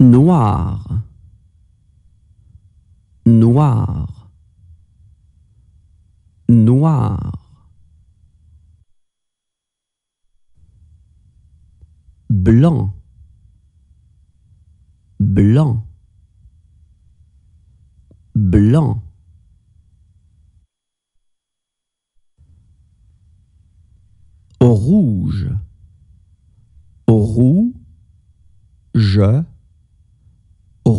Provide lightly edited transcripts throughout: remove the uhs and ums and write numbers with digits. Noir, noir, noir. Blanc, blanc, blanc. Rouge, rouge,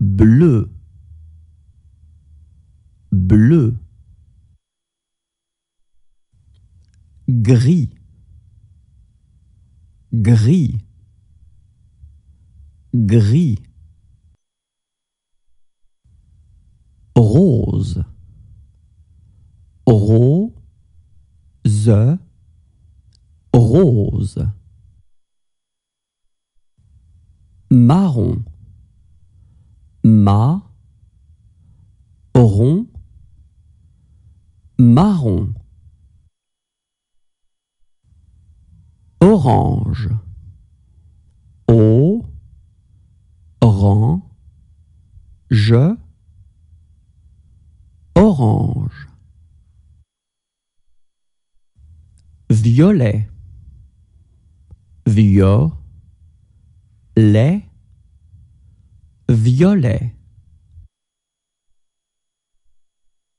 bleu, bleu. Gris, gris, gris. Rose, rose, rose. Marron, marron, marron. Orange, orange, orange. Violet, violet, violet.